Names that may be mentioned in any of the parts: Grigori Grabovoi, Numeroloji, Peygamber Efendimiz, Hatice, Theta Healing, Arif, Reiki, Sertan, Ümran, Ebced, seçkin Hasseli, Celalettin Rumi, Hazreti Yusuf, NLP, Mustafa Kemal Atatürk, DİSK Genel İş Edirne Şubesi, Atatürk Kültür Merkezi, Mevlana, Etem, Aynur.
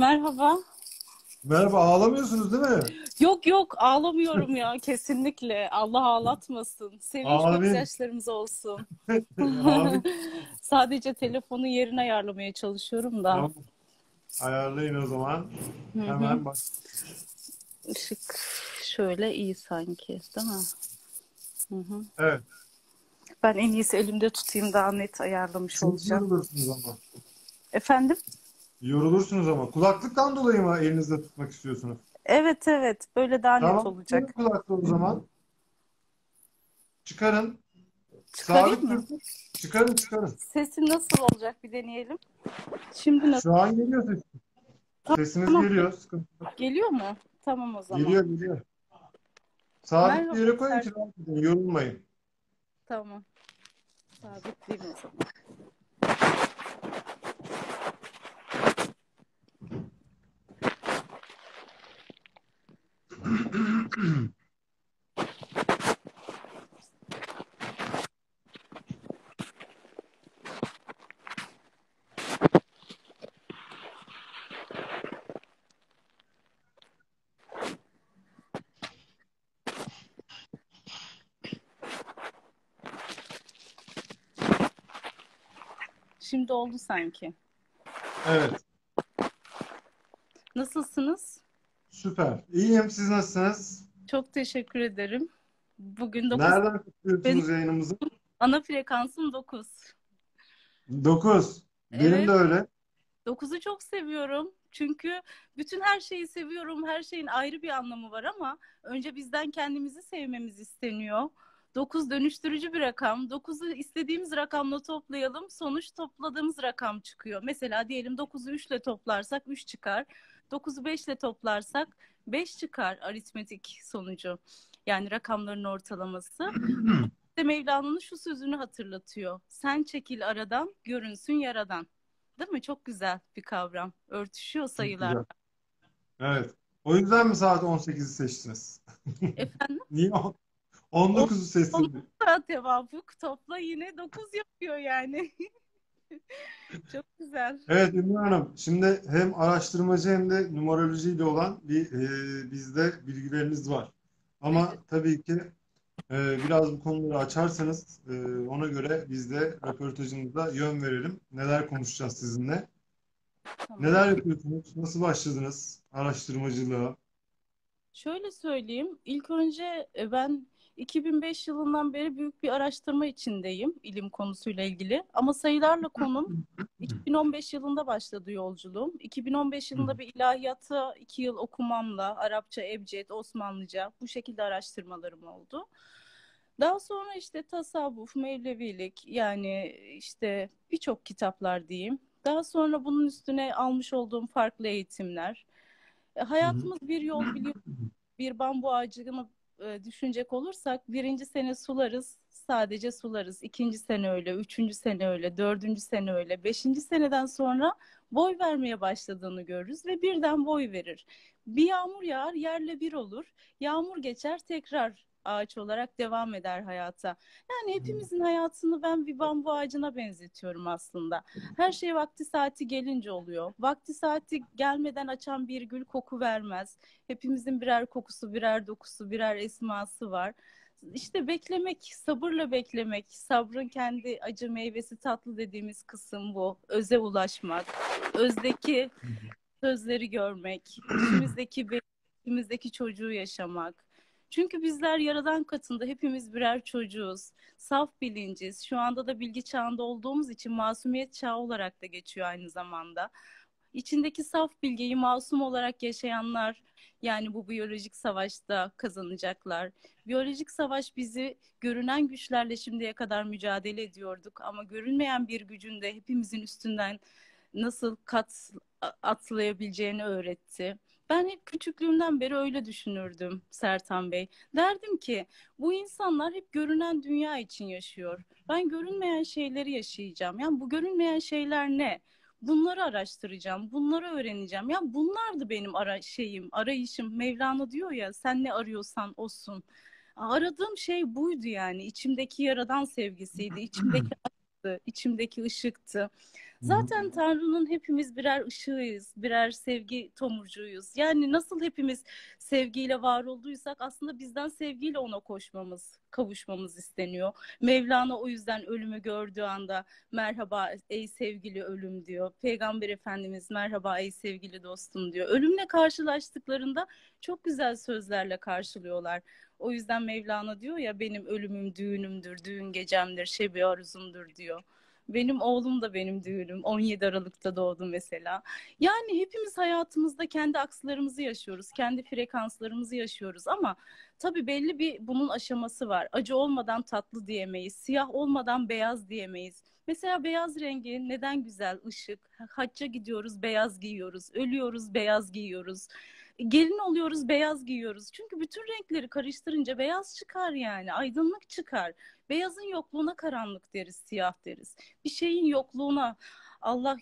Merhaba. Merhaba, ağlamıyorsunuz değil mi? Yok yok, ağlamıyorum ya kesinlikle. Allah ağlatmasın. Sevinç gözyaşlarımız olsun. Sadece telefonu yerine ayarlamaya çalışıyorum da. Tamam. Ayarlayın o zaman. Hı-hı. Hemen bak. Işık şöyle iyi sanki değil mi? Hı-hı. Evet. Ben en iyisi elimde tutayım, daha net ayarlamış çok olacağım. Yorulursunuz ama. Efendim? Yorulursunuz ama. Kulaklıktan dolayı mı elinizde tutmak istiyorsunuz? Evet evet. Böyle daha tamam, net olacak. Tamam. Kulaklığı o zaman. Çıkarın. Çıkarayım mı? Çıkarın çıkarın. Sesim nasıl olacak bir deneyelim. Şimdi nasıl? Şu an geliyor sesim. Tamam. Sesiniz geliyor. Sıkıntı. Geliyor mu? Tamam o zaman. Geliyor geliyor. Sabit bir yere koyun ki yorulmayın. Tamam. Sabitleyeyim o zaman. Şimdi oldu sanki. Evet. Nasılsınız? Süper. İyiyim. Siz nasılsınız? Çok teşekkür ederim. Bugün 9. Nereden kutluyorsunuz yayınımızı? Ana frekansım 9. 9. Benim evet. De öyle. 9'u çok seviyorum. Çünkü bütün her şeyi seviyorum. Her şeyin ayrı bir anlamı var ama önce bizden kendimizi sevmemiz isteniyor. 9 dönüştürücü bir rakam. 9'u istediğimiz rakamla toplayalım. Sonuç topladığımız rakam çıkıyor. Mesela diyelim 9'u 3 ile toplarsak 3 çıkar. 9'u 5 ile toplarsak 5 çıkar aritmetik sonucu. Yani rakamların ortalaması. İşte Mevlana'nın şu sözünü hatırlatıyor. Sen çekil aradan, görünsün yaradan. Değil mi? Çok güzel bir kavram. Örtüşüyor sayılar. Evet. O yüzden mi saat 18'i seçtiniz? Efendim? Niye 19'u seçtiniz? 19'a tevafuk. Topla yine 9 yapıyor yani. Çok güzel. Evet Ümran Hanım, şimdi hem araştırmacı hem de numarolojiyle olan bir bizde bilgileriniz var. Ama evet. Tabii ki biraz bu konuları açarsanız ona göre biz de röportajımıza yön verelim. Neler konuşacağız sizinle? Tamam. Neler yapıyorsunuz? Nasıl başladınız araştırmacılığa? Şöyle söyleyeyim. İlk önce ben 2005 yılından beri büyük bir araştırma içindeyim ilim konusuyla ilgili. Ama sayılarla konum 2015 yılında başladı yolculuğum. 2015 yılında bir ilahiyatı 2 yıl okumamla Arapça, Ebced, Osmanlıca bu şekilde araştırmalarım oldu. Daha sonra işte tasavvuf, mevlevilik yani işte birçok kitaplar diyeyim. Daha sonra bunun üstüne almış olduğum farklı eğitimler. Hayatımız bir yol biliyorsunuz. Bir bambu ağacını düşünecek olursak birinci sene sularız, sadece sularız. İkinci sene öyle, üçüncü sene öyle, dördüncü sene öyle. Beşinci seneden sonra boy vermeye başladığını görürüz ve birden boy verir. Bir yağmur yağar, yerle bir olur. Yağmur geçer, tekrar ağaç olarak devam eder hayata. Yani hepimizin hayatını ben bir bambu ağacına benzetiyorum aslında. Her şey vakti saati gelince oluyor. Vakti saati gelmeden açan bir gül koku vermez. Hepimizin birer kokusu, birer dokusu, birer esması var. İşte beklemek, sabırla beklemek, sabrın kendi acı meyvesi tatlı dediğimiz kısım bu. Öze ulaşmak, özdeki sözleri görmek, içimizdeki çocuğu yaşamak. Çünkü bizler yaradan katında hepimiz birer çocuğuz, saf bilinciz. Şu anda da bilgi çağında olduğumuz için masumiyet çağı olarak da geçiyor aynı zamanda. İçindeki saf bilgiyi masum olarak yaşayanlar yani bu biyolojik savaşta kazanacaklar. Biyolojik savaş bizi görünen güçlerle şimdiye kadar mücadele ediyorduk ama görünmeyen bir gücün de hepimizin üstünden nasıl atlayabileceğini öğretti. Ben hep küçüklüğümden beri öyle düşünürdüm Sertan Bey. Derdim ki bu insanlar hep görünen dünya için yaşıyor. Ben görünmeyen şeyleri yaşayacağım. Yani bu görünmeyen şeyler ne? Bunları araştıracağım, bunları öğreneceğim. Yani bunlar da benim arayışım. Mevlana diyor ya sen ne arıyorsan olsun. Aradığım şey buydu yani. İçimdeki yaradan sevgisiydi, içimdeki aşktı, içimdeki ışıktı. Zaten Tanrı'nın hepimiz birer ışığıyız, birer sevgi tomurcuğuyuz. Yani nasıl hepimiz sevgiyle var olduysak aslında bizden sevgiyle ona koşmamız, kavuşmamız isteniyor. Mevlana o yüzden ölümü gördüğü anda merhaba ey sevgili ölüm diyor. Peygamber Efendimiz merhaba ey sevgili dostum diyor. Ölümle karşılaştıklarında çok güzel sözlerle karşılıyorlar. O yüzden Mevlana diyor ya benim ölümüm düğünümdür, düğün gecemdir, şebi arzumdur diyor. Benim oğlum da benim düğünüm. 17 Aralık'ta doğdu mesela. Yani hepimiz hayatımızda kendi akslarımızı yaşıyoruz. Kendi frekanslarımızı yaşıyoruz ama tabii belli bir bunun aşaması var. Acı olmadan tatlı diyemeyiz. Siyah olmadan beyaz diyemeyiz. Mesela beyaz rengi neden güzel? Işık. Hacca gidiyoruz, beyaz giyiyoruz. Ölüyoruz, beyaz giyiyoruz. Gelin oluyoruz, beyaz giyiyoruz. Çünkü bütün renkleri karıştırınca beyaz çıkar yani. Aydınlık çıkar. Beyazın yokluğuna karanlık deriz, siyah deriz. Bir şeyin yokluğuna Allah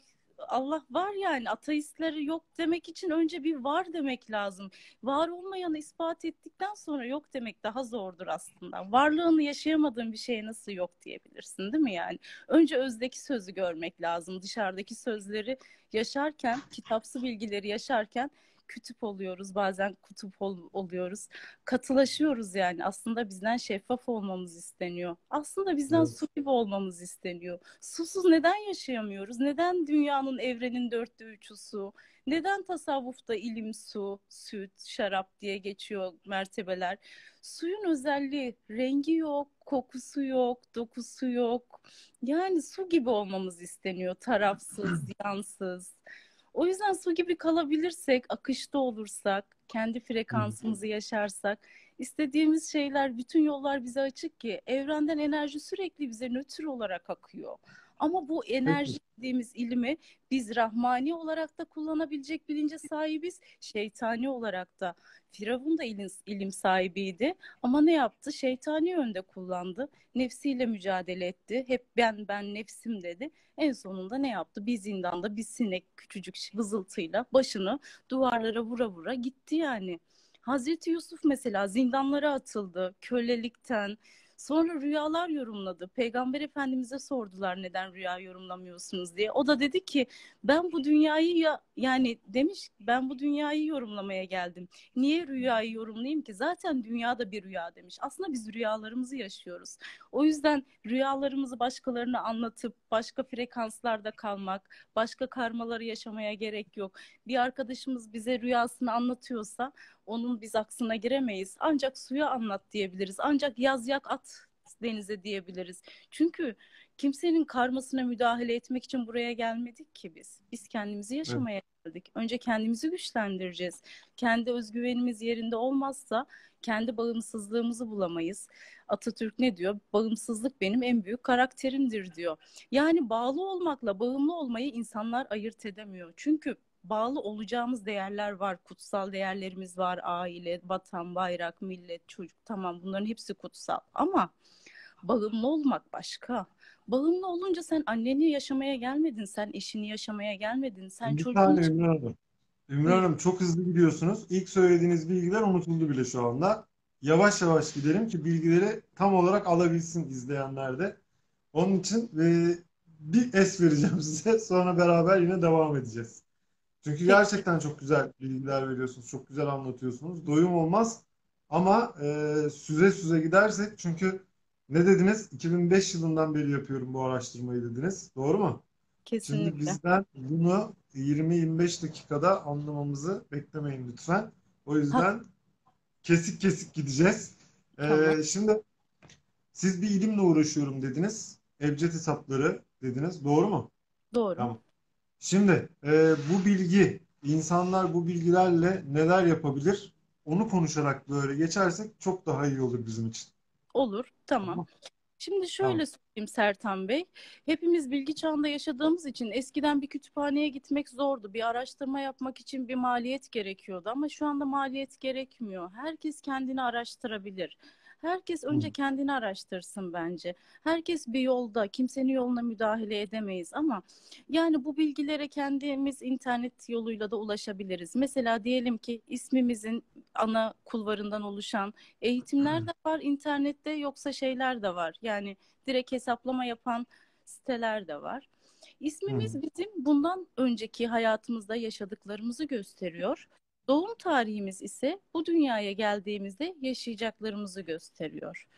var yani. Ateistleri yok demek için önce bir var demek lazım. Var olmayanı ispat ettikten sonra yok demek daha zordur aslında. Varlığını yaşayamadığın bir şeye nasıl yok diyebilirsin değil mi yani? Önce özdeki sözü görmek lazım. Dışarıdaki sözleri yaşarken, kitapsı bilgileri yaşarken kütüp oluyoruz, bazen kutup oluyoruz. Katılaşıyoruz yani. Aslında bizden şeffaf olmamız isteniyor. Aslında bizden su gibi olmamız isteniyor. Susuz neden yaşayamıyoruz? Neden dünyanın, evrenin 1/4 su? Neden tasavvufta ilim, su, süt, şarap diye geçiyor mertebeler? Suyun özelliği, rengi yok, kokusu yok, dokusu yok. Yani su gibi olmamız isteniyor. Tarafsız, yansız. O yüzden su gibi kalabilirsek, akışta olursak, kendi frekansımızı yaşarsak, istediğimiz şeyler, bütün yollar bize açık ki evrenden enerji sürekli bize nötr olarak akıyor. Ama bu enerji dediğimiz ilimi biz rahmani olarak da kullanabilecek bilince sahibiz, şeytani olarak da. Firavun da ilim sahibiydi ama ne yaptı? Şeytani yönde kullandı, nefsiyle mücadele etti, hep ben nefsim dedi. En sonunda ne yaptı? Bir zindanda bir sinek küçücük vızıltıyla başını duvarlara vura vura gitti yani. Hazreti Yusuf mesela zindanlara atıldı, kölelikten. Sonra rüyalar yorumladı. Peygamber Efendimiz'e sordular neden rüya yorumlamıyorsunuz diye. O da dedi ki ben bu dünyayı ben bu dünyayı yorumlamaya geldim. Niye rüyayı yorumlayayım ki? Zaten dünya da bir rüya demiş. Aslında biz rüyalarımızı yaşıyoruz. O yüzden rüyalarımızı başkalarına anlatıp başka frekanslarda kalmak, başka karmaları yaşamaya gerek yok. Bir arkadaşımız bize rüyasını anlatıyorsa onun biz aksına giremeyiz. Ancak suya anlat diyebiliriz. Ancak yaz yak at denize diyebiliriz. Çünkü kimsenin karmasına müdahale etmek için buraya gelmedik ki biz. Biz kendimizi yaşamaya geldik. Önce kendimizi güçlendireceğiz. Kendi özgüvenimiz yerinde olmazsa kendi bağımsızlığımızı bulamayız. Atatürk ne diyor? Bağımsızlık benim en büyük karakterimdir diyor. Yani bağlı olmakla bağımlı olmayı insanlar ayırt edemiyor. Çünkü bağlı olacağımız değerler var, kutsal değerlerimiz var, aile, vatan, bayrak, millet, çocuk, tamam bunların hepsi kutsal ama bağımlı olmak başka. Bağımlı olunca sen anneni yaşamaya gelmedin, sen eşini yaşamaya gelmedin, sen çocuğunu... Ümran Hanım çok hızlı gidiyorsunuz. İlk söylediğiniz bilgiler unutuldu bile şu anda. Yavaş yavaş gidelim ki bilgileri tam olarak alabilsin izleyenler de. Onun için bir es vereceğim size, sonra beraber yine devam edeceğiz. Çünkü gerçekten çok güzel bilgiler veriyorsunuz. Çok güzel anlatıyorsunuz. Doyum olmaz. Ama süze gidersek çünkü ne dediniz? 2005 yılından beri yapıyorum bu araştırmayı dediniz. Doğru mu? Kesinlikle. Şimdi bizden bunu 20-25 dakikada anlamamızı beklemeyin lütfen. O yüzden kesik kesik gideceğiz. Tamam. Şimdi siz bir ilimle uğraşıyorum dediniz. Ebced hesapları dediniz. Doğru mu? Doğru. Tamam. Şimdi bu bilgi, insanlar bu bilgilerle neler yapabilir? Onu konuşarak böyle geçersek çok daha iyi olur bizim için. Olur, tamam. Şimdi şöyle söyleyeyim Sertan Bey. Hepimiz bilgi çağında yaşadığımız için eskiden bir kütüphaneye gitmek zordu. Bir araştırma yapmak için bir maliyet gerekiyordu ama şu anda maliyet gerekmiyor. Herkes kendini araştırabilir. Herkes önce kendini araştırsın bence. Herkes bir yolda, kimsenin yoluna müdahale edemeyiz ama yani bu bilgilere kendimiz internet yoluyla da ulaşabiliriz. Mesela diyelim ki ismimizin ana kulvarından oluşan eğitimler de var internette, yoksa şeyler de var. Yani direkt hesaplama yapan siteler de var. İsmimiz bizim bundan önceki hayatımızda yaşadıklarımızı gösteriyor. Doğum tarihimiz ise bu dünyaya geldiğimizde yaşayacaklarımızı gösteriyor.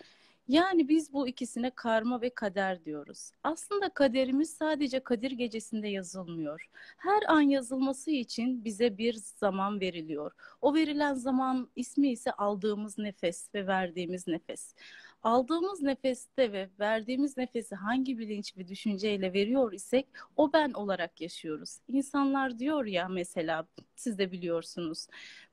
Yani biz bu ikisine karma ve kader diyoruz. Aslında kaderimiz sadece Kadir Gecesi'nde yazılmıyor. Her an yazılması için bize bir zaman veriliyor. O verilen zaman ismi ise aldığımız nefes ve verdiğimiz nefes. Aldığımız nefeste ve verdiğimiz nefesi hangi bilinç ve düşünceyle veriyor isek o ben olarak yaşıyoruz. İnsanlar diyor ya mesela, siz de biliyorsunuz.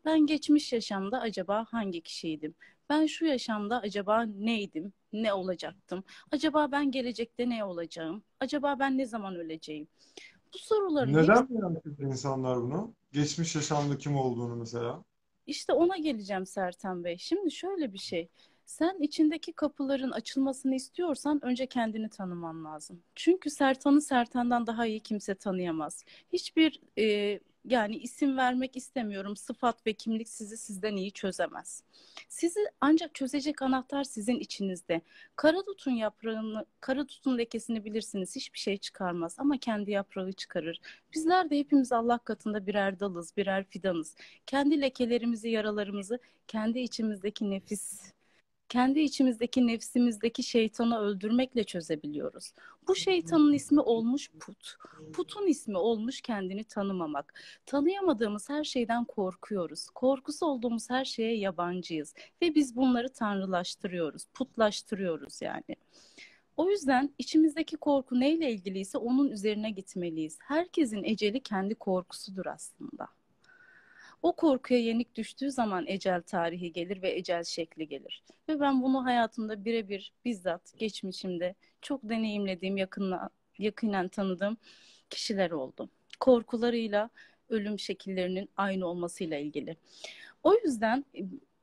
Ben geçmiş yaşamda acaba hangi kişiydim? Ben şu yaşamda acaba neydim, ne olacaktım? Acaba ben gelecekte ne olacağım? Acaba ben ne zaman öleceğim? Bu soruların... Neden merak insanlar bunu? Geçmiş yaşamda kim olduğunu mesela? İşte ona geleceğim Sertan Bey. Şimdi şöyle bir şey. Sen içindeki kapıların açılmasını istiyorsan önce kendini tanıman lazım. Çünkü Sertan'ı Sertan'dan daha iyi kimse tanıyamaz. Hiçbir yani isim vermek istemiyorum, sıfat ve kimlik sizi sizden iyi çözemez. Sizi ancak çözecek anahtar sizin içinizde. Karadutun yaprağını, karadutun lekesini bilirsiniz, hiçbir şey çıkarmaz ama kendi yaprağı çıkarır. Bizler de hepimiz Allah katında birer dalız, birer fidanız. Kendi lekelerimizi, yaralarımızı kendi içimizdeki nefis, kendi içimizdeki nefsimizdeki şeytanı öldürmekle çözebiliyoruz. Bu şeytanın ismi olmuş put. Putun ismi olmuş kendini tanımamak. Tanıyamadığımız her şeyden korkuyoruz. Korkusu olduğumuz her şeye yabancıyız. Ve biz bunları tanrılaştırıyoruz, putlaştırıyoruz yani. O yüzden içimizdeki korku neyle ilgiliyse onun üzerine gitmeliyiz. Herkesin eceli kendi korkusudur aslında. O korkuya yenik düştüğü zaman ecel tarihi gelir ve ecel şekli gelir. Ve ben bunu hayatımda birebir bizzat geçmişimde çok deneyimlediğim, yakından tanıdığım kişiler oldu. Korkularıyla ölüm şekillerinin aynı olmasıyla ilgili. O yüzden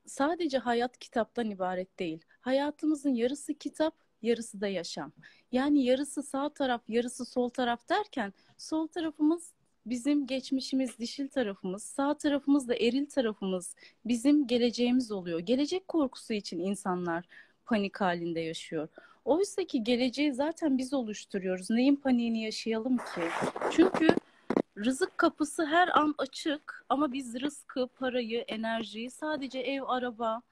sadece hayat kitaptan ibaret değil. Hayatımızın yarısı kitap, yarısı da yaşam. Yani yarısı sağ taraf, yarısı sol taraf derken sol tarafımız bizim geçmişimiz, dişil tarafımız, sağ tarafımız da eril tarafımız, bizim geleceğimiz oluyor. Gelecek korkusu için insanlar panik halinde yaşıyor. Oysa ki geleceği zaten biz oluşturuyoruz. Neyin paniğini yaşayalım ki? Çünkü rızık kapısı her an açık ama biz rızkı, parayı, enerjiyi sadece ev, araba,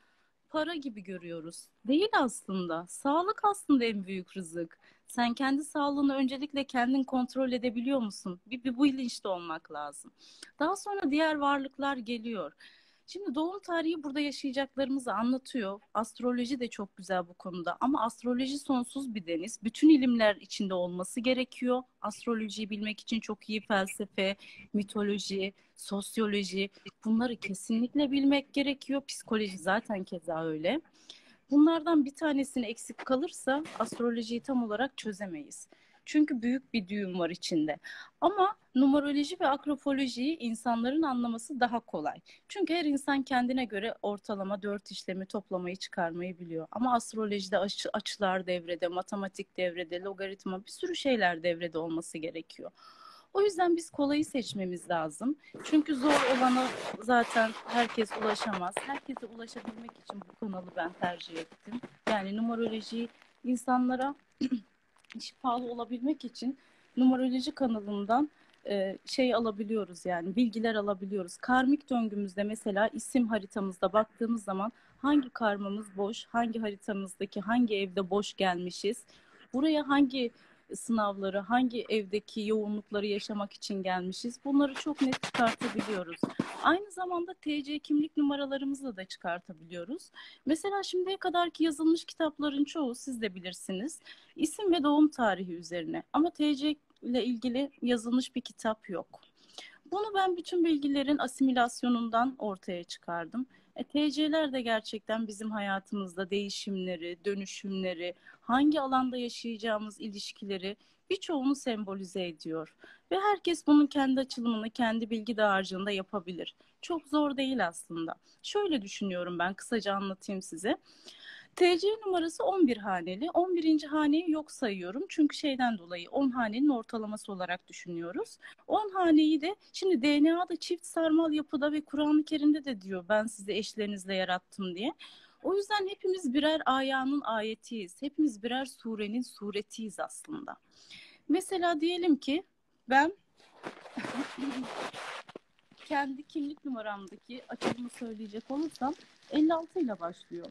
para gibi görüyoruz. Değil aslında. Sağlık aslında en büyük rızık. Sen kendi sağlığını öncelikle kendin kontrol edebiliyor musun? Bir bu bilinçte olmak lazım. Daha sonra diğer varlıklar geliyor. Şimdi doğum tarihi burada yaşayacaklarımızı anlatıyor. Astroloji de çok güzel bu konuda. Ama astroloji sonsuz bir deniz. Bütün ilimler içinde olması gerekiyor. Astrolojiyi bilmek için çok iyi felsefe, mitoloji, sosyoloji, bunları kesinlikle bilmek gerekiyor. Psikoloji zaten keza öyle. Bunlardan bir tanesini eksik kalırsa astrolojiyi tam olarak çözemeyiz. Çünkü büyük bir düğüm var içinde. Ama numeroloji ve akrofolojiyi insanların anlaması daha kolay. Çünkü her insan kendine göre ortalama 4 işlemi toplamayı, çıkarmayı biliyor. Ama astrolojide açılar devrede, matematik devrede, logaritma, bir sürü şeyler devrede olması gerekiyor. O yüzden biz kolayı seçmemiz lazım. Çünkü zor olana zaten herkes ulaşamaz. Herkese ulaşabilmek için bu kanalı ben tercih ettim. Yani numerolojiyi insanlara şifalı olabilmek için numeroloji kanalından şey alabiliyoruz, yani bilgiler alabiliyoruz. Karmik döngümüzde mesela isim haritamızda baktığımız zaman hangi karmamız boş, hangi haritamızdaki hangi evde boş gelmişiz, buraya hangi sınavları, hangi evdeki yoğunlukları yaşamak için gelmişiz. Bunları çok net çıkartabiliyoruz. Aynı zamanda TC kimlik numaralarımızla da çıkartabiliyoruz. Mesela şimdiye kadarki yazılmış kitapların çoğu, siz de bilirsiniz, isim ve doğum tarihi üzerine. Ama TC ile ilgili yazılmış bir kitap yok. Bunu ben bütün bilgilerin asimilasyonundan ortaya çıkardım. TC'ler de gerçekten bizim hayatımızda değişimleri, dönüşümleri, hangi alanda yaşayacağımız ilişkileri birçoğunu sembolize ediyor. Ve herkes bunun kendi açılımını kendi bilgi dağarcığında yapabilir. Çok zor değil aslında. Şöyle düşünüyorum, ben kısaca anlatayım size. TC numarası 11 haneli. 11. haneyi yok sayıyorum. Çünkü şeyden dolayı 10 hanenin ortalaması olarak düşünüyoruz. 10 haneyi de şimdi DNA'da çift sarmal yapıda ve Kur'an-ı Kerim'de de diyor ben sizi eşlerinizle yarattım diye. O yüzden hepimiz birer ayağının ayetiyiz. Hepimiz birer surenin suretiyiz aslında. Mesela diyelim ki ben kendi kimlik numaramdaki açılımı söyleyecek olursam 56 ile başlıyor.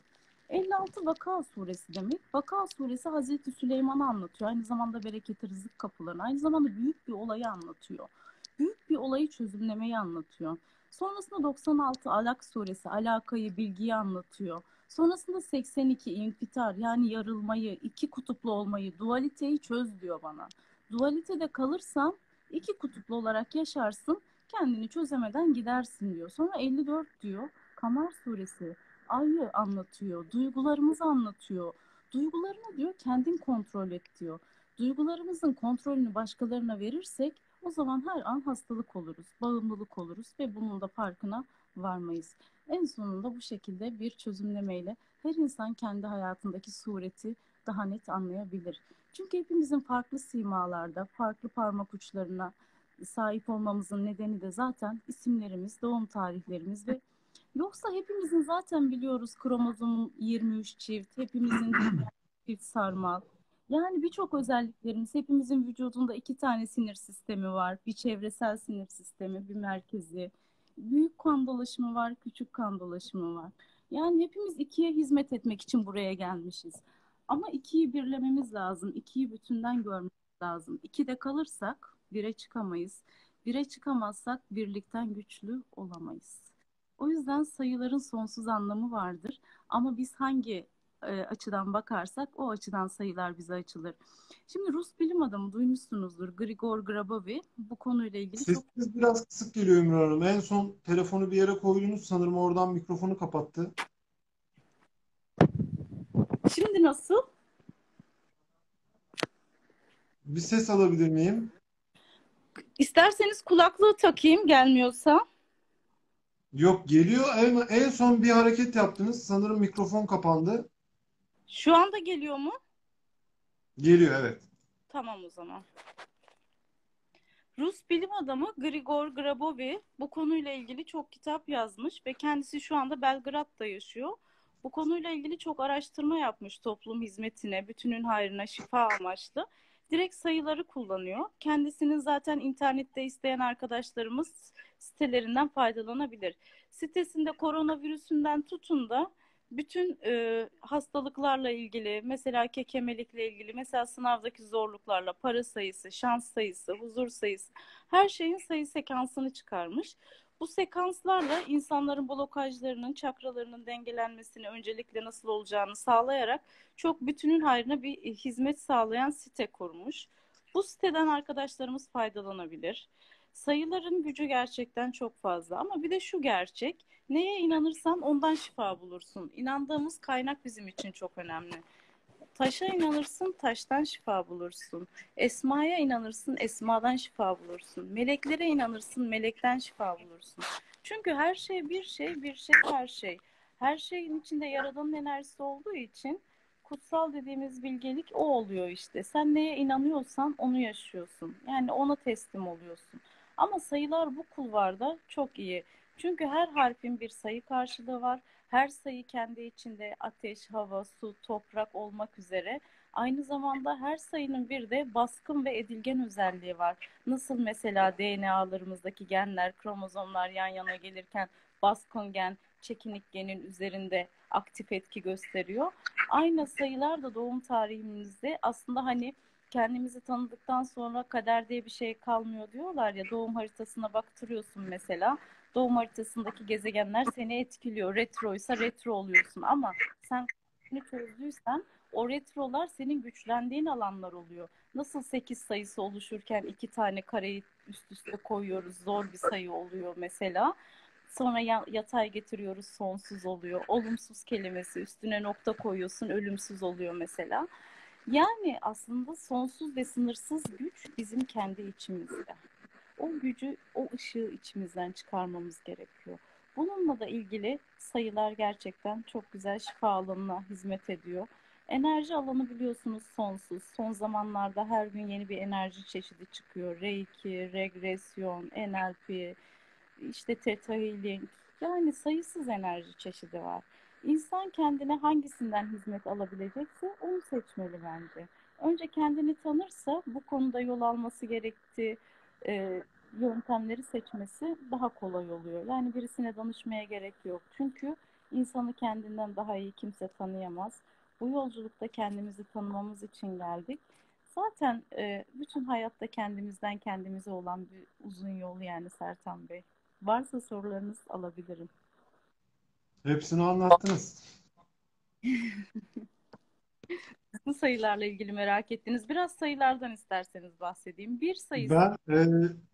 56 Vaka suresi demek. Vaka suresi Hazreti Süleyman'ı anlatıyor. Aynı zamanda bereketi, rızık kapılarını, aynı zamanda büyük bir olayı anlatıyor. Büyük bir olayı çözümlemeyi anlatıyor. Sonrasında 96 Alak suresi, alakayı, bilgiyi anlatıyor. Sonrasında 82 İnfitar, yani yarılmayı, iki kutuplu olmayı, dualiteyi çöz diyor bana. Dualitede kalırsan iki kutuplu olarak yaşarsın, kendini çözemeden gidersin diyor. Sonra 54 diyor Kamer suresi. Ayı anlatıyor, duygularımızı anlatıyor. Duygularını diyor kendin kontrol et diyor. Duygularımızın kontrolünü başkalarına verirsek o zaman her an hastalık oluruz, bağımlılık oluruz ve bunun da farkına varmayız. En sonunda bu şekilde bir çözümlemeyle her insan kendi hayatındaki sureti daha net anlayabilir. Çünkü hepimizin farklı simalarda, farklı parmak uçlarına sahip olmamızın nedeni de zaten isimlerimiz, doğum tarihlerimiz ve yoksa hepimizin zaten biliyoruz kromozomun 23 çift, hepimizin çift sarmal. Yani birçok özelliklerimiz, hepimizin vücudunda 2 tane sinir sistemi var. Bir çevresel sinir sistemi, bir merkezi. Büyük kan dolaşımı var, küçük kan dolaşımı var. Yani hepimiz 2'ye hizmet etmek için buraya gelmişiz. Ama 2'yi birlememiz lazım, 2'yi bütünden görmemiz lazım. 2'de kalırsak 1'e çıkamayız. 1'e çıkamazsak birlikten güçlü olamayız. O yüzden sayıların sonsuz anlamı vardır. Ama biz hangi açıdan bakarsak o açıdan sayılar bize açılır. Şimdi Rus bilim adamı duymuşsunuzdur. Grigori Grabovoi bu konuyla ilgili. Sesiniz biraz kısık geliyor Ümran Hanım. En son telefonu bir yere koydunuz. Sanırım oradan mikrofonu kapattı. Şimdi nasıl? Bir ses alabilir miyim? İsterseniz kulaklığı takayım gelmiyorsa. Yok geliyor. En son bir hareket yaptınız. Sanırım mikrofon kapandı. Şu anda geliyor mu? Geliyor evet. Tamam o zaman. Rus bilim adamı Grigor Grabovoi bu konuyla ilgili çok kitap yazmış ve kendisi şu anda Belgrad'da yaşıyor. Bu konuyla ilgili çok araştırma yapmış toplum hizmetine, bütünün hayrına, şifa amaçlı. Direkt sayıları kullanıyor. Kendisinin zaten internette isteyen arkadaşlarımız sitelerinden faydalanabilir. Sitesinde koronavirüsünden tutun da bütün hastalıklarla ilgili, mesela kekemelikle ilgili, mesela sınavdaki zorluklarla para sayısı, şans sayısı, huzur sayısı, her şeyin sayı sekansını çıkarmış. Bu sekanslarla insanların blokajlarının, çakralarının dengelenmesini öncelikle nasıl olacağını sağlayarak çok bütünün hayrına bir hizmet sağlayan site kurmuş. Bu siteden arkadaşlarımız faydalanabilir. Sayıların gücü gerçekten çok fazla ama bir de şu gerçek, neye inanırsan ondan şifa bulursun. İnandığımız kaynak bizim için çok önemli. Taşa inanırsın, taştan şifa bulursun. Esma'ya inanırsın, esmadan şifa bulursun. Meleklere inanırsın, melekten şifa bulursun. Çünkü her şey bir şey, bir şey her şey. Her şeyin içinde Yaradan'ın enerjisi olduğu için kutsal dediğimiz bilgelik o oluyor işte. Sen neye inanıyorsan onu yaşıyorsun. Yani ona teslim oluyorsun. Ama sayılar bu kulvarda çok iyi. Çünkü her harfin bir sayı karşılığı var. Her sayı kendi içinde ateş, hava, su, toprak olmak üzere. Aynı zamanda her sayının bir de baskın ve edilgen özelliği var. Nasıl mesela DNA'larımızdaki genler, kromozomlar yan yana gelirken baskın gen, çekinik genin üzerinde aktif etki gösteriyor. Aynı sayılar da doğum tarihimizde aslında hani kendimizi tanıdıktan sonra kader diye bir şey kalmıyor diyorlar ya, doğum haritasına baktırıyorsun mesela. Doğum haritasındaki gezegenler seni etkiliyor. Retroysa retro oluyorsun ama sen kendini çözdüysen o retrolar senin güçlendiğin alanlar oluyor. Nasıl 8 sayısı oluşurken 2 tane kareyi üst üste koyuyoruz, zor bir sayı oluyor mesela. Sonra yatay getiriyoruz, sonsuz oluyor. Olumsuz kelimesi üstüne nokta koyuyorsun, ölümsüz oluyor mesela. Yani aslında sonsuz ve sınırsız güç bizim kendi içimizde. O gücü, o ışığı içimizden çıkarmamız gerekiyor. Bununla da ilgili sayılar gerçekten çok güzel şifa alanına hizmet ediyor. Enerji alanı biliyorsunuz sonsuz. Son zamanlarda her gün yeni bir enerji çeşidi çıkıyor. Reiki, regresyon, NLP, işte Theta Healing. Yani sayısız enerji çeşidi var. İnsan kendine hangisinden hizmet alabilecekse onu seçmeli bence. önce kendini tanırsa bu konuda yol alması gerektiği yöntemleri seçmesi daha kolay oluyor. Yani birisine danışmaya gerek yok. Çünkü insanı kendinden daha iyi kimse tanıyamaz. Bu yolculukta kendimizi tanımamız için geldik. Zaten bütün hayatta kendimizden kendimize olan bir uzun yol yani Sertan Bey. Varsa sorularınız alabilirim. Hepsini anlattınız. Bu sayılarla ilgili merak ettiniz. Biraz sayılardan isterseniz bahsedeyim. Bir sayısı...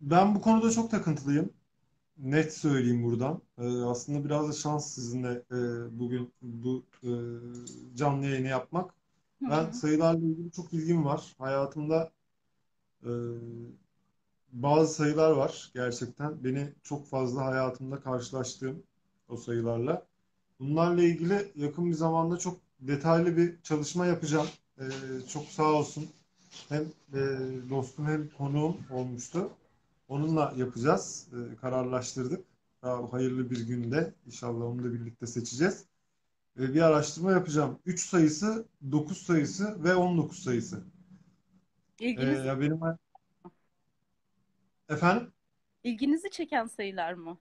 Ben bu konuda çok takıntılıyım. Net söyleyeyim buradan. Aslında biraz da şans sizinle bugün bu canlı yayını yapmak. Ben sayılarla ilgili çok ilgim var. Hayatımda bazı sayılar var gerçekten. Beni çok fazla hayatımda karşılaştığım o sayılarla. Bunlarla ilgili yakın bir zamanda çok detaylı bir çalışma yapacağım. Çok sağ olsun. Hem dostum hem konuğum olmuştu. Onunla yapacağız. Kararlaştırdık. Daha hayırlı bir günde. İnşallah onu da birlikte seçeceğiz. Bir araştırma yapacağım. 3 sayısı, 9 sayısı ve 19 sayısı. İlginizi... benim... Efendim? İlginizi çeken sayılar mı?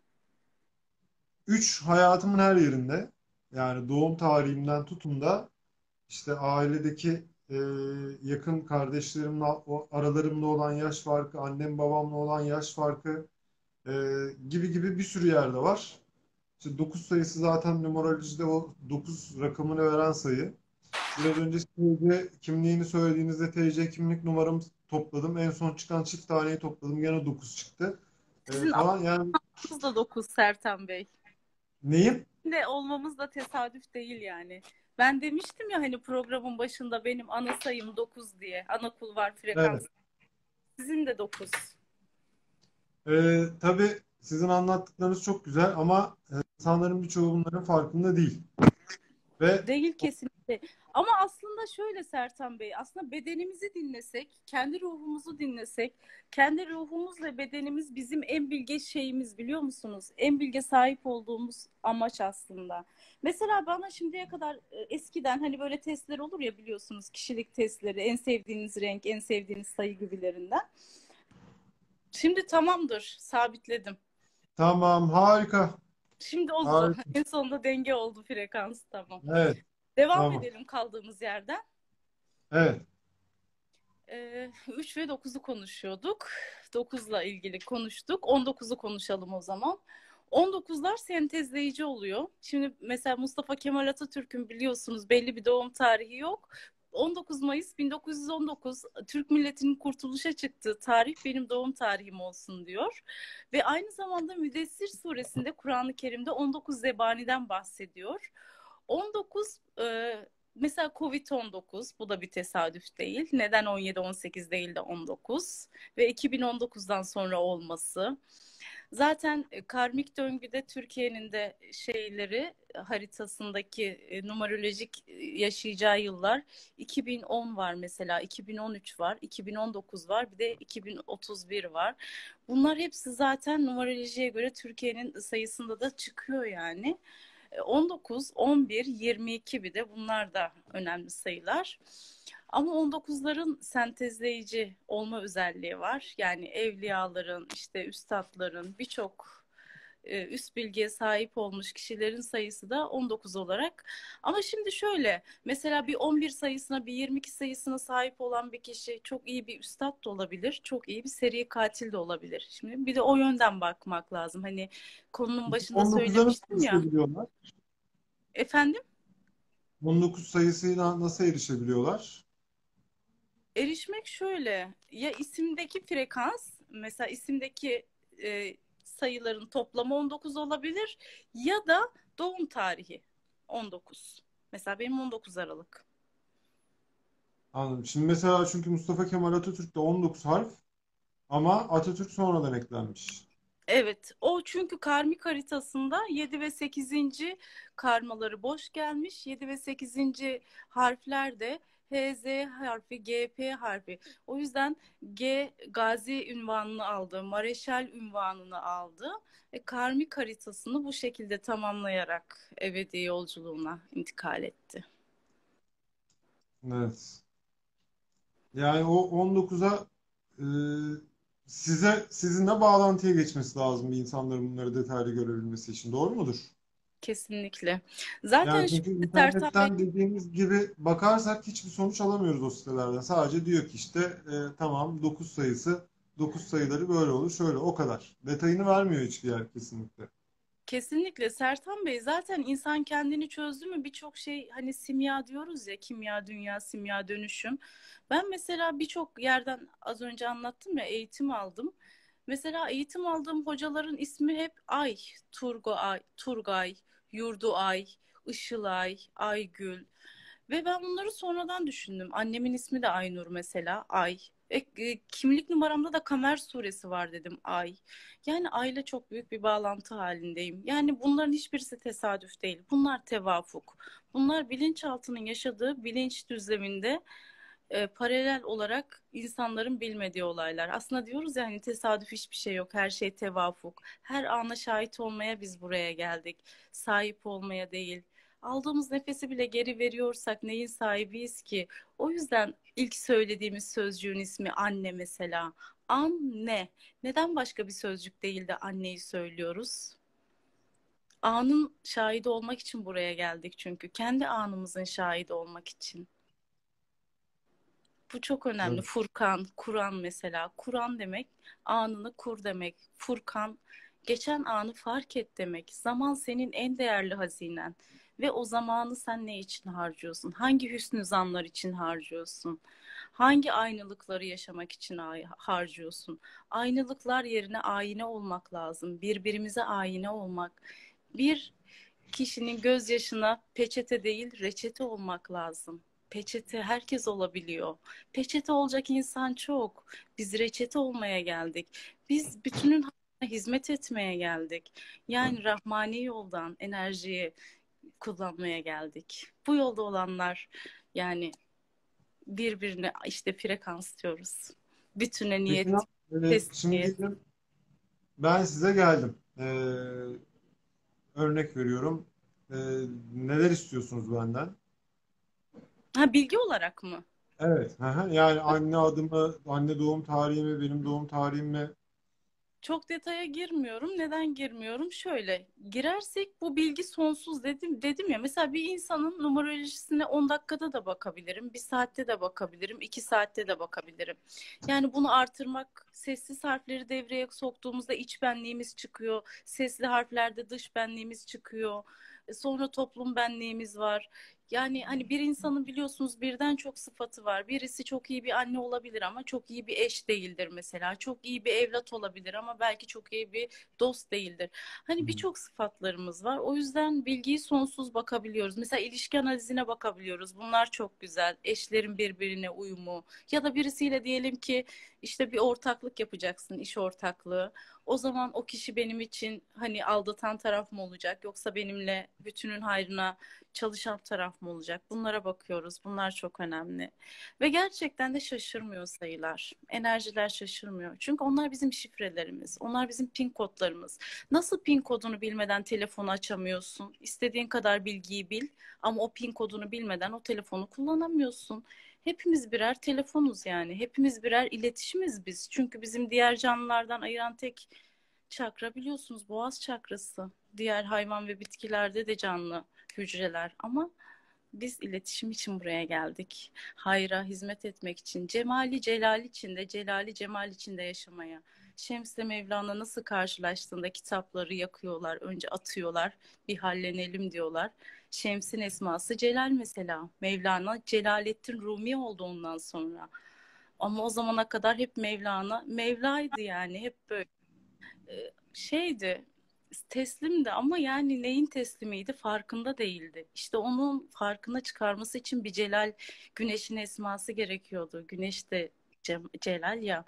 3 hayatımın her yerinde. Yani doğum tarihimden tutun da işte ailedeki yakın kardeşlerimle, aralarımda olan yaş farkı, annem babamla olan yaş farkı gibi gibi bir sürü yerde var. İşte 9 sayısı zaten numerolojide o 9 rakamını veren sayı. Biraz önce TC kimliğini söylediğinizde TC kimlik numaramı topladım. En son çıkan çift taneyi topladım. Gene 9 çıktı. Sizin yani... da 9 Sertan Bey. Neyim? De olmamız da tesadüf değil yani. Ben demiştim ya hani programın başında benim ana sayım 9 diye. Ana kulvar frekans. Evet. Sizin de 9. Tabii sizin anlattıklarınız çok güzel ama insanların birçoğu bunların farkında değil. Ve... Değil kesinlikle. Ama aslında şöyle Sertan Bey, aslında bedenimizi dinlesek, kendi ruhumuzu dinlesek, kendi ruhumuzla bedenimiz bizim en bilge şeyimiz biliyor musunuz? En bilge sahip olduğumuz amaç aslında. Mesela bana şimdiye kadar eskiden hani böyle testler olur ya biliyorsunuz, kişilik testleri, en sevdiğiniz renk, en sevdiğiniz sayı gibilerinden. Şimdi tamamdır, sabitledim. Tamam, harika. Şimdi o zaman en sonunda denge oldu frekans, tamam. Evet. Devam edelim kaldığımız yerden. Evet. 3 ve 9'u konuşuyorduk. 9'la ilgili konuştuk. 19'u konuşalım o zaman. 19'lar sentezleyici oluyor. Şimdi mesela Mustafa Kemal Atatürk'ün biliyorsunuz belli bir doğum tarihi yok. 19 Mayıs 1919 Türk milletinin kurtuluşa çıktığı tarih benim doğum tarihim olsun diyor. Ve aynı zamanda Müddessir suresinde Kur'an-ı Kerim'de 19 zebaniden bahsediyor. 19 mesela Covid-19 bu da bir tesadüf değil. Neden 17-18 değil de 19 ve 2019'dan sonra olması. Zaten karmik döngüde Türkiye'nin de şeyleri haritasındaki numerolojik yaşayacağı yıllar 2010 var mesela, 2013 var, 2019 var, bir de 2031 var. Bunlar hepsi zaten numerolojiye göre Türkiye'nin sayısında da çıkıyor yani. 19, 11, 22 bir de bunlar da önemli sayılar. Ama 19'ların sentezleyici olma özelliği var. Yani evliyaların, işte üstadların, birçok üst bilgiye sahip olmuş kişilerin sayısı da 19 olarak. Ama şimdi şöyle, mesela bir 11 sayısına, bir 22 sayısına sahip olan bir kişi çok iyi bir üstad da olabilir, çok iyi bir seri katil de olabilir. Şimdi bir de o yönden bakmak lazım. Hani konunun başında söylemiştim ya. Efendim? 19 sayısıyla nasıl erişebiliyorlar? Erişmek şöyle, ya isimdeki frekans, mesela isimdeki sayıların toplamı 19 olabilir ya da doğum tarihi 19. Mesela benim 19 Aralık. Anladım. Şimdi mesela çünkü Mustafa Kemal Atatürk'te 19 harf ama Atatürk sonradan eklenmiş. Evet. O çünkü karmik haritasında 7 ve 8. karmaları boş gelmiş. 7 ve 8. harfler de HZ harfi, GP harfi. O yüzden G Gazi unvanını aldı, Mareşal unvanını aldı ve karmik haritasını bu şekilde tamamlayarak ebedi yolculuğuna intikal etti. Evet. Yani o 19'a sizinle bağlantıya geçmesi lazım bir insanların bunları detaylı görebilmesi için. Doğru mudur? Kesinlikle. Zaten yani çünkü internetten dediğimiz gibi bakarsak hiçbir sonuç alamıyoruz o sitelerden. Sadece diyor ki işte tamam 9 sayısı, 9 sayıları böyle olur, şöyle, o kadar. Detayını vermiyor hiçbir yer kesinlikle. Kesinlikle Sertan Bey, zaten insan kendini çözdü mü birçok şey, hani simya diyoruz ya, kimya, dünya, simya, dönüşüm. Ben mesela birçok yerden az önce anlattım ya, eğitim aldım. Mesela eğitim aldığım hocaların ismi hep Ay, Turgay, Yurduay, Işılay, Aygül. Ve ben bunları sonradan düşündüm. Annemin ismi de Aynur mesela, Ay. Kimlik numaramda da Kamer suresi var dedim, Ay. Yani Ay'la çok büyük bir bağlantı halindeyim. Yani bunların hiçbirisi tesadüf değil. Bunlar tevafuk. Bunlar bilinçaltının yaşadığı bilinç düzleminde paralel olarak insanların bilmediği olaylar. Aslında diyoruz ya hani tesadüf hiçbir şey yok. Her şey tevafuk. Her ana şahit olmaya biz buraya geldik. Sahip olmaya değil. Aldığımız nefesi bile geri veriyorsak neyin sahibiyiz ki? O yüzden ilk söylediğimiz sözcüğün ismi anne mesela. Anne. Neden başka bir sözcük değil de anneyi söylüyoruz? Anın şahidi olmak için buraya geldik çünkü. Kendi anımızın şahidi olmak için. Bu çok önemli. Evet. Furkan, Kur'an mesela. Kur'an demek, anını kur demek. Furkan, geçen anı fark et demek. Zaman senin en değerli hazinen. Ve o zamanı sen ne için harcıyorsun? Hangi hüsnü zanlar için harcıyorsun? Hangi aynılıkları yaşamak için harcıyorsun? Aynılıklar yerine ayine olmak lazım. Birbirimize ayine olmak. Bir kişinin gözyaşına peçete değil, reçete olmak lazım. Peçete herkes olabiliyor. Peçete olacak insan çok. Biz reçete olmaya geldik. Biz bütünün hakkına hizmet etmeye geldik. Yani rahmani yoldan enerjiyi kullanmaya geldik. Bu yolda olanlar yani birbirine işte frekans diyoruz. Bütüne niyet. Şimdi ben size geldim. Örnek veriyorum. Neler istiyorsunuz benden? Ha, bilgi olarak mı? Evet. Yani anne adımı, anne doğum tarihimi, benim doğum tarihimi. Çok detaya girmiyorum. Neden girmiyorum? Şöyle, girersek bu bilgi sonsuz dedim ya. Mesela bir insanın numerolojisine 10 dakikada da bakabilirim. 1 saatte de bakabilirim. 2 saatte de bakabilirim. Yani bunu artırmak, sessiz harfleri devreye soktuğumuzda iç benliğimiz çıkıyor. Sesli harflerde dış benliğimiz çıkıyor. Sonra toplum benliğimiz var. Yani hani bir insanın biliyorsunuz birden çok sıfatı var. Birisi çok iyi bir anne olabilir ama çok iyi bir eş değildir mesela. Çok iyi bir evlat olabilir ama belki çok iyi bir dost değildir. Hani birçok sıfatlarımız var. O yüzden bilgiyi sonsuz bakabiliyoruz. Mesela ilişki analizine bakabiliyoruz. Bunlar çok güzel. Eşlerin birbirine uyumu. Ya da birisiyle diyelim ki işte bir ortaklık yapacaksın, iş ortaklığı. O zaman o kişi benim için hani aldatan taraf mı olacak? Yoksa benimle bütünün hayrına çalışan taraf mı olacak? Bunlara bakıyoruz. Bunlar çok önemli. Ve gerçekten de şaşırmıyor sayılar. Enerjiler şaşırmıyor. Çünkü onlar bizim şifrelerimiz. Onlar bizim pin kodlarımız. Nasıl pin kodunu bilmeden telefonu açamıyorsun? İstediğin kadar bilgiyi bil ama o pin kodunu bilmeden o telefonu kullanamıyorsun. Hepimiz birer telefonuz yani. Hepimiz birer iletişimiz biz. Çünkü bizim diğer canlılardan ayıran tek çakra biliyorsunuz boğaz çakrası. Diğer hayvan ve bitkilerde de canlı hücreler. Ama biz iletişim için buraya geldik. Hayra hizmet etmek için. Cemali Celal içinde, Celali Cemal içinde yaşamaya. Şems'le Mevlana nasıl karşılaştığında kitapları yakıyorlar. Önce atıyorlar. Bir hallenelim diyorlar. Şems'in esması Celal mesela. Mevlana Celalettin Rumi oldu ondan sonra. Ama o zamana kadar hep Mevlana. Mevla'ydı yani. Hep böyle. Şeydi. Teslimdi ama yani neyin teslimiydi farkında değildi. İşte onun farkına çıkarması için bir Celal, güneşin esması gerekiyordu. Güneş de Celal ya.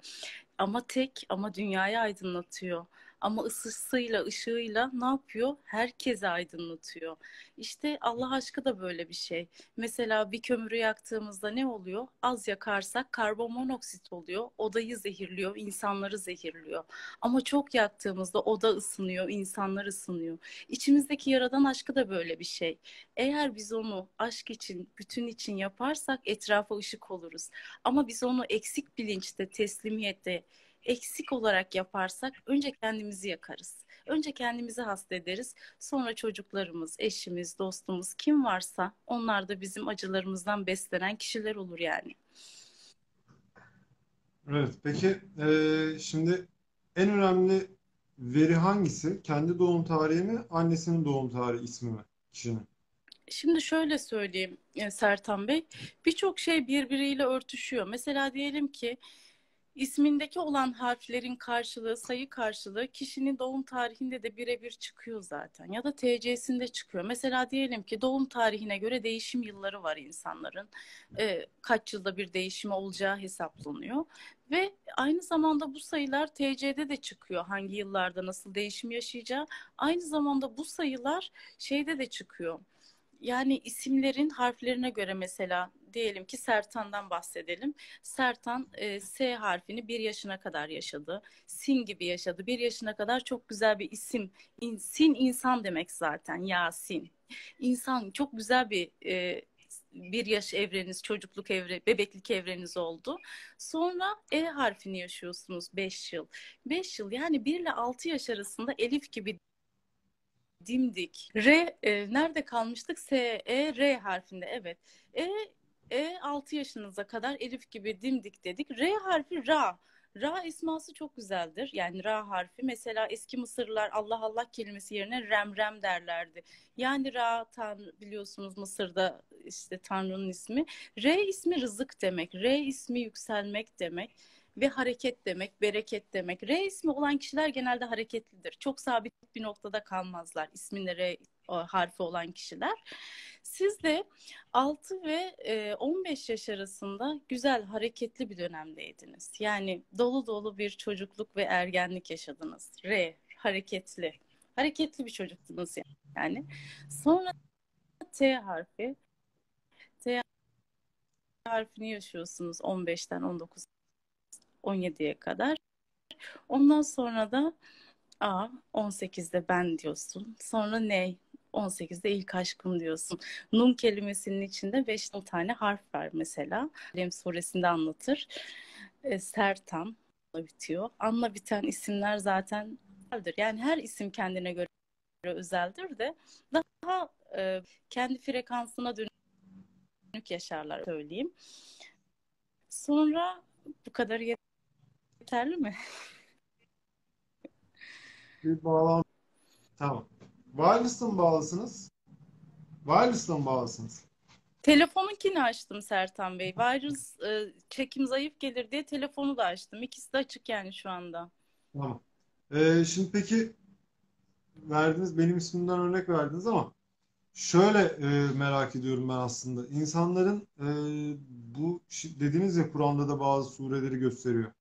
Ama tek, ama dünyayı aydınlatıyor. Ama ısısıyla, ışığıyla ne yapıyor? Herkese aydınlatıyor. İşte Allah aşkı da böyle bir şey. Mesela bir kömürü yaktığımızda ne oluyor? Az yakarsak karbon monoksit oluyor. Odayı zehirliyor, insanları zehirliyor. Ama çok yaktığımızda oda ısınıyor, insanlar ısınıyor. İçimizdeki yaradan aşkı da böyle bir şey. Eğer biz onu aşk için, bütün için yaparsak etrafa ışık oluruz. Ama biz onu eksik bilinçte, teslimiyette, eksik olarak yaparsak önce kendimizi yakarız. Önce kendimizi hasta ederiz. Sonra çocuklarımız, eşimiz, dostumuz kim varsa onlar da bizim acılarımızdan beslenen kişiler olur yani. Evet, peki şimdi en önemli veri hangisi? Kendi doğum tarihi mi, annesinin doğum tarihi ismi mi kişinin? Şimdi şöyle söyleyeyim Sertan Bey. Birçok şey birbiriyle örtüşüyor. Mesela diyelim ki İsmindeki olan harflerin karşılığı, sayı karşılığı kişinin doğum tarihinde de birebir çıkıyor zaten. Ya da TC'sinde çıkıyor. Mesela diyelim ki doğum tarihine göre değişim yılları var insanların. Kaç yılda bir değişimi olacağı hesaplanıyor. Ve aynı zamanda bu sayılar TC'de de çıkıyor. Hangi yıllarda nasıl değişim yaşayacağı. Aynı zamanda bu sayılar şeyde de çıkıyor. Yani isimlerin harflerine göre mesela diyelim ki Sertan'dan bahsedelim. Sertan S harfini 1 yaşına kadar yaşadı. Sin gibi yaşadı. 1 yaşına kadar çok güzel bir isim. Sin insan demek zaten. Yasin. İnsan çok güzel bir 1 yaş evreniz, çocukluk evreni, bebeklik evreniz oldu. Sonra E harfini yaşıyorsunuz 5 yıl. 5 yıl yani 1 ile 6 yaş arasında Elif gibi dimdik. R, nerede kalmıştık? S, E, R harfinde. Evet. E 6 yaşınıza kadar Elif gibi dimdik dedik. R harfi Ra. Ra esması çok güzeldir. Yani Ra harfi. Mesela eski Mısırlılar Allah Allah kelimesi yerine Rem Rem derlerdi. Yani Ra, biliyorsunuz Mısır'da işte Tanrı'nın ismi. R ismi rızık demek. R ismi yükselmek demek. Ve hareket demek, bereket demek. R ismi olan kişiler genelde hareketlidir. Çok sabit bir noktada kalmazlar isminde R harfi olan kişiler. Siz de 6 ve 15 yaş arasında güzel, hareketli bir dönemdeydiniz. Yani dolu dolu bir çocukluk ve ergenlik yaşadınız. R, hareketli. Hareketli bir çocuktunuz yani. Sonra T harfi. T harfini yaşıyorsunuz 15'ten 19'a. 17'ye kadar. Ondan sonra da A, 18'de ben diyorsun. Sonra ne? 18'de ilk aşkım diyorsun. Nun kelimesinin içinde 5 tane harf var mesela. Alem suresinde anlatır. Sertan bitiyor. Anla biten isimler zaten özeldir. Yani her isim kendine göre özeldir de daha kendi frekansına dönük yaşarlar söyleyeyim. Sonra bu kadar yeterli mi? Bir bağlan. Tamam. Wireless'la mı bağlısınız? Wireless'la mı bağlısınız? Telefonunkini açtım Sertan Bey. Wireless çekim zayıf gelir diye telefonu da açtım. İkisi de açık yani şu anda. Tamam. Şimdi peki verdiniz, benim ismimden örnek verdiniz ama şöyle merak ediyorum ben aslında. İnsanların bu dediğiniz ya, Kur'an'da da bazı sureleri gösteriyor.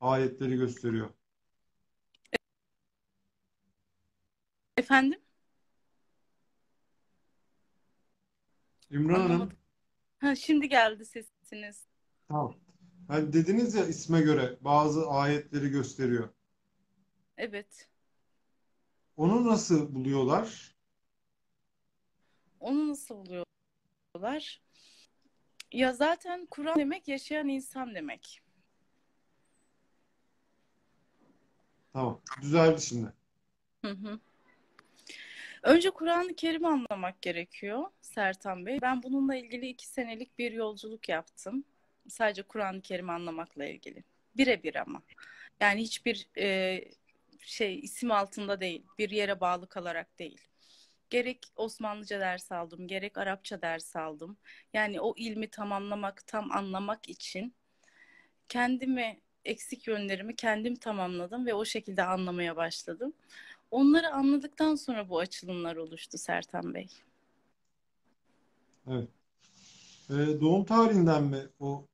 Ayetleri gösteriyor. Efendim? Ümran Hanım. Ha, şimdi geldi sesiniz. Tamam. Yani dediniz ya isme göre bazı ayetleri gösteriyor. Evet. Onu nasıl buluyorlar? Onu nasıl buluyorlar? Ya zaten Kur'an demek yaşayan insan demek. Tamam. Düzeldi şimdi. Hı. Önce Kur'an-ı Kerim'i anlamak gerekiyor Sertan Bey. Ben bununla ilgili 2 senelik bir yolculuk yaptım. Sadece Kur'an-ı Kerim'i anlamakla ilgili. Birebir ama. Yani hiçbir isim altında değil. Bir yere bağlı kalarak değil. Gerek Osmanlıca ders aldım, gerek Arapça ders aldım. Yani o ilmi tamamlamak, tam anlamak için kendimi, eksik yönlerimi kendim tamamladım ve o şekilde anlamaya başladım. Onları anladıktan sonra bu açılımlar oluştu Sertan Bey. Evet. Doğum tarihinden mi o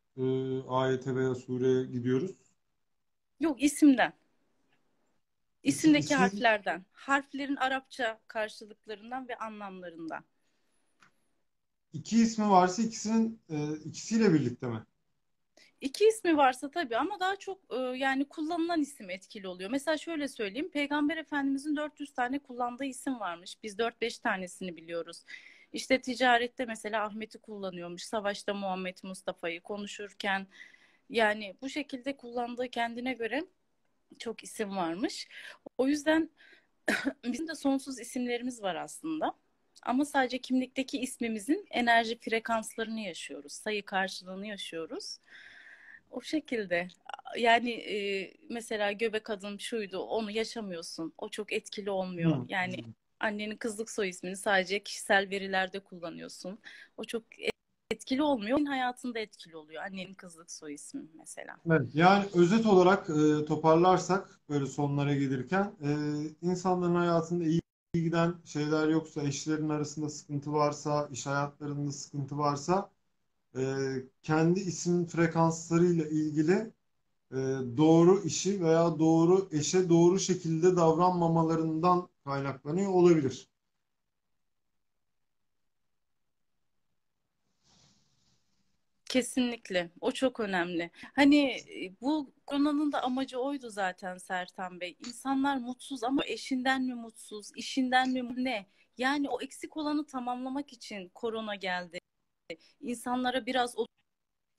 ayete veya sureye gidiyoruz? Yok, isimden. İsimdeki harflerden, harflerin Arapça karşılıklarından ve anlamlarından. İki ismi varsa ikisinin ikisiyle birlikte mi? İki ismi varsa tabii, ama daha çok yani kullanılan isim etkili oluyor. Mesela şöyle söyleyeyim, Peygamber Efendimiz'in 400 tane kullandığı isim varmış. Biz 4-5 tanesini biliyoruz. İşte ticarette mesela Ahmet'i kullanıyormuş, savaşta Muhammed Mustafa'yı, konuşurken, yani bu şekilde kullandığı kendine göre çok isim varmış. O yüzden bizim de sonsuz isimlerimiz var aslında. Ama sadece kimlikteki ismimizin enerji frekanslarını yaşıyoruz. Sayı karşılığını yaşıyoruz. O şekilde. Yani mesela göbek adım şuydu, onu yaşamıyorsun. O çok etkili olmuyor. Hı. Yani annenin kızlık soy ismini sadece kişisel verilerde kullanıyorsun. O çok etkili olmuyor. Hayatında etkili oluyor. Annenin kızlık soy ismi mesela. Evet, yani özet olarak toparlarsak böyle sonlara gelirken insanların hayatında iyi giden şeyler yoksa, eşlerin arasında sıkıntı varsa, iş hayatlarında sıkıntı varsa kendi isim frekanslarıyla ilgili doğru işi veya doğru eşe doğru şekilde davranmamalarından kaynaklanıyor olabilir. Kesinlikle. O çok önemli. Hani bu konunun da amacı oydu zaten Sertan Bey. İnsanlar mutsuz ama eşinden mi mutsuz, işinden mi ne? Yani o eksik olanı tamamlamak için korona geldi. İnsanlara biraz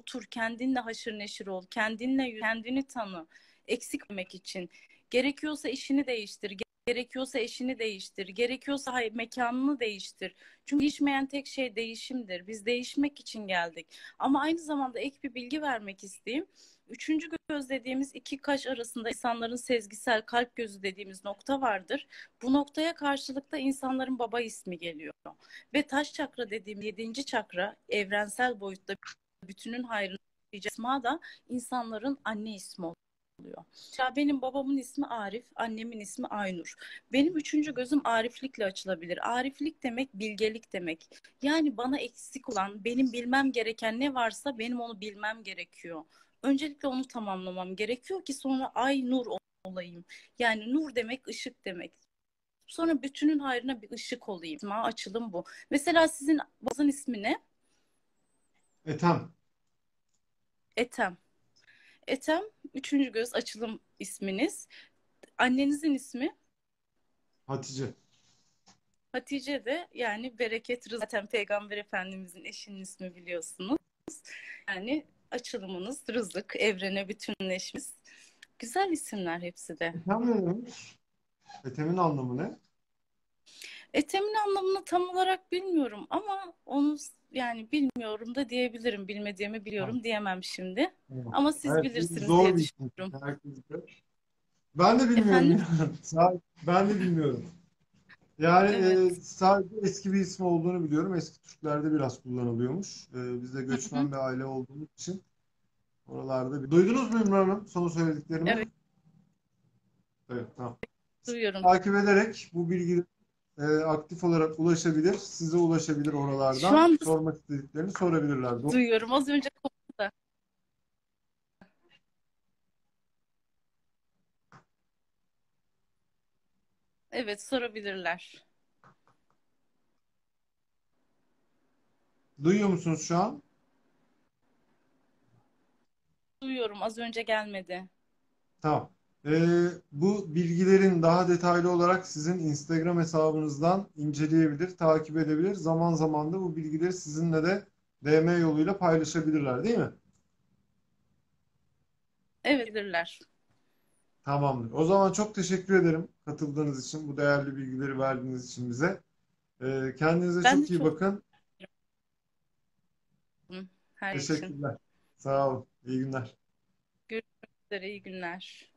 otur, kendinle haşır neşir ol, kendini tanı. Eksik olmak için. Gerekiyorsa işini değiştir, gerekiyorsa eşini değiştir, gerekiyorsa mekanını değiştir. Çünkü değişmeyen tek şey değişimdir. Biz değişmek için geldik. Ama aynı zamanda ek bir bilgi vermek isteyeyim. Üçüncü göz dediğimiz iki kaş arasında insanların sezgisel kalp gözü dediğimiz nokta vardır. Bu noktaya karşılıkta insanların baba ismi geliyor. Ve taş çakra dediğim 7. çakra, evrensel boyutta bütünün hayrını isma da insanların anne ismi oluyor. Ya benim babamın ismi Arif, annemin ismi Aynur. Benim 3. gözüm Ariflikle açılabilir. Ariflik demek bilgelik demek. Yani bana eksik olan, benim bilmem gereken ne varsa benim onu bilmem gerekiyor. Öncelikle onu tamamlamam gerekiyor ki sonra Aynur olayım. Yani nur demek ışık demek. Sonra bütünün hayrına bir ışık olayım. Açılım bu. Mesela sizin babanın ismi ne? Etem. Etem. Etem 3. göz açılım isminiz. Annenizin ismi? Hatice. Hatice de yani bereket, rızık. Zaten Peygamber Efendimizin eşinin ismi biliyorsunuz. Yani açılımınız rızık, evrene bütünleşmiş. Güzel isimler hepsi de. Etem ne demiş? Etem'in anlamı ne? Etem'in anlamını tam olarak bilmiyorum ama onu yani bilmiyorum da diyebilirim. Bilmediğimi biliyorum diyemem şimdi. Evet. Ama siz bilirsiniz diye düşünüyorum. Ben de bilmiyorum. Ben de bilmiyorum. Yani evet. Sadece eski bir ismi olduğunu biliyorum. Eski Türklerde biraz kullanılıyormuş. Biz de göçmen bir aile olduğumuz için oralarda. Duydunuz mu Ümran Hanım? Son söylediklerimi. Evet. Evet, tamam. Duyuyorum. Takip ederek bu bilgileri aktif olarak ulaşabilir, size ulaşabilir oralardan. Şu an sormak istediklerini sorabilirler. Duyuyorum. Az önce konuda. Evet, sorabilirler. Duyuyor musunuz şu an? Duyuyorum. Az önce gelmedi. Tamam. Bu bilgilerin daha detaylı olarak sizin Instagram hesabınızdan inceleyebilir, takip edebilir. Zaman zaman da bu bilgileri sizinle de DM yoluyla paylaşabilirler, değil mi? Evet, bilirler. Tamamdır. O zaman çok teşekkür ederim katıldığınız için, bu değerli bilgileri verdiğiniz için bize. Kendinize çok iyi bakın. Teşekkürler. Sağ olun. İyi günler. Görüşmek üzere. İyi günler.